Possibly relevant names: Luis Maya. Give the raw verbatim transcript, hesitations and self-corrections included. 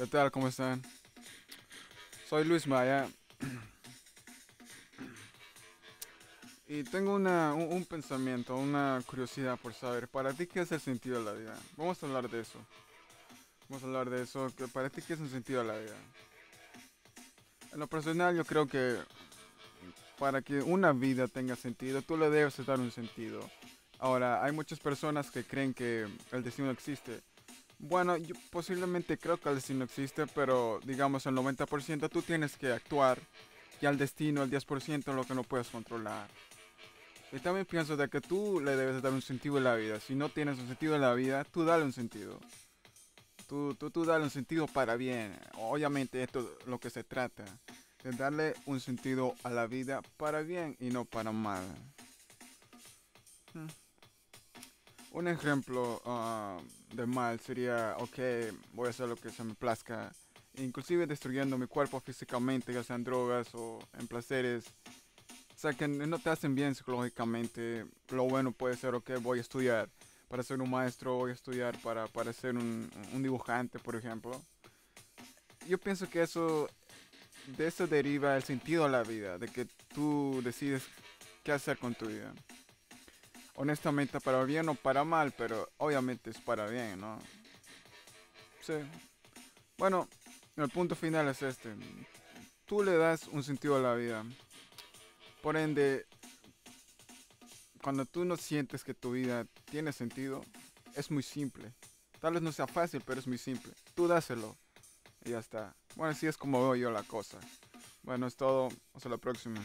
¿Qué tal? ¿Cómo están? Soy Luis Maya. Y tengo una, un, un pensamiento, una curiosidad por saber. ¿Para ti qué es el sentido de la vida? Vamos a hablar de eso. Vamos a hablar de eso. Que ¿Para ti qué es el sentido de la vida? En lo personal, yo creo que para que una vida tenga sentido, tú le debes dar un sentido. Ahora, hay muchas personas que creen que el destino existe. Bueno, yo posiblemente creo que el destino existe, pero digamos el noventa por ciento tú tienes que actuar y al destino el diez por ciento es lo que no puedes controlar. Y también pienso de que tú le debes dar un sentido a la vida. Si no tienes un sentido a la vida, tú dale un sentido. Tú, tú, tú dale un sentido para bien. Obviamente esto es lo que se trata. De darle un sentido a la vida para bien y no para mal. Hmm. Un ejemplo uh, de mal sería, ok, voy a hacer lo que se me plazca, inclusive destruyendo mi cuerpo físicamente, ya sean drogas o en placeres, o sea que no te hacen bien psicológicamente. Lo bueno puede ser, ok, voy a estudiar para ser un maestro, voy a estudiar para, para ser un, un dibujante, por ejemplo. Yo pienso que eso, de eso deriva el sentido a la vida, de que tú decides qué hacer con tu vida. Honestamente, para bien o para mal, pero obviamente es para bien, ¿no? Sí. Bueno, el punto final es este. Tú le das un sentido a la vida. Por ende, cuando tú no sientes que tu vida tiene sentido, es muy simple. Tal vez no sea fácil, pero es muy simple. Tú dáselo y ya está. Bueno, así es como veo yo la cosa. Bueno, es todo. Hasta la próxima.